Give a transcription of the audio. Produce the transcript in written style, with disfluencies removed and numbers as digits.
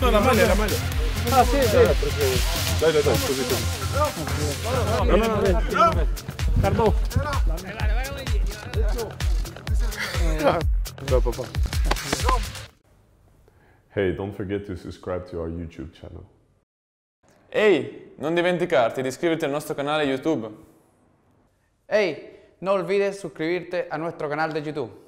No, la malla, la malla. Ah, sí, sí. Dai, così. No. Carbò. Vai. No, papà. Hey, don't forget to subscribe to our YouTube channel. Ehi, non dimenticarti di iscriverti al nostro canale YouTube. Ehi, no olvides suscribirte a nuestro canal de YouTube.